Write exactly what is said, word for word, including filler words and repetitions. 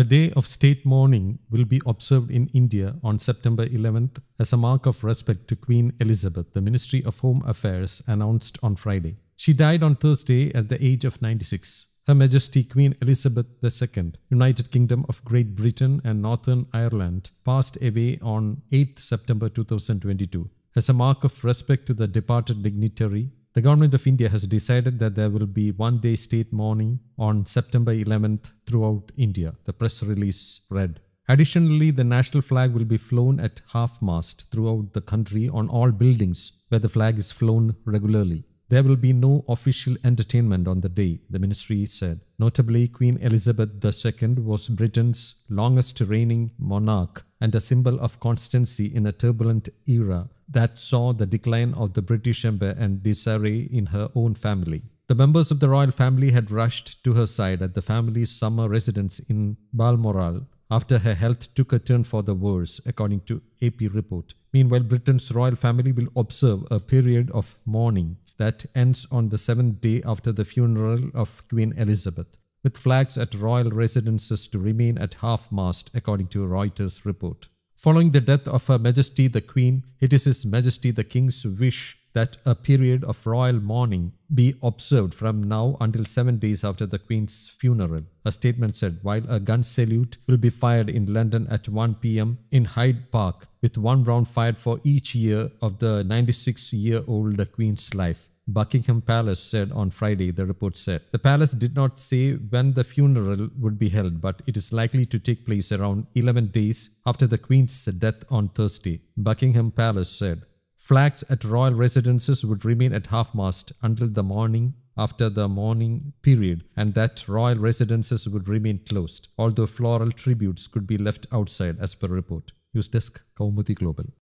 A day of state mourning will be observed in India on September eleventh as a mark of respect to Queen Elizabeth, the Ministry of Home Affairs announced on Friday. She died on Thursday at the age of ninety-six. Her Majesty Queen Elizabeth the Second, United Kingdom of Great Britain and Northern Ireland, passed away on the eighth of September two thousand twenty-two. As a mark of respect to the departed dignitary, the Government of India has decided that there will be one-day state mourning on September eleventh throughout India, the press release read. Additionally, the national flag will be flown at half-mast throughout the country on all buildings where the flag is flown regularly. There will be no official entertainment on the day, the ministry said. Notably, Queen Elizabeth the Second was Britain's longest reigning monarch and a symbol of constancy in a turbulent era that saw the decline of the British Empire and disarray in her own family. The members of the royal family had rushed to her side at the family's summer residence in Balmoral after her health took a turn for the worse, according to A P report. Meanwhile, Britain's royal family will observe a period of mourning that ends on the seventh day after the funeral of Queen Elizabeth, with flags at royal residences to remain at half-mast, according to a Reuters report. Following the death of Her Majesty the Queen, it is His Majesty the King's wish that a period of royal mourning be observed from now until seven days after the Queen's funeral, a statement said, while a gun salute will be fired in London at one p m in Hyde Park, with one round fired for each year of the ninety-six-year-old Queen's life, Buckingham Palace said on Friday, the report said. The palace did not say when the funeral would be held, but it is likely to take place around eleven days after the Queen's death on Thursday, Buckingham Palace said. Flags at royal residences would remain at half-mast until the morning after the mourning period, and that royal residences would remain closed, although floral tributes could be left outside as per report. News Desk, Kaumudy Global.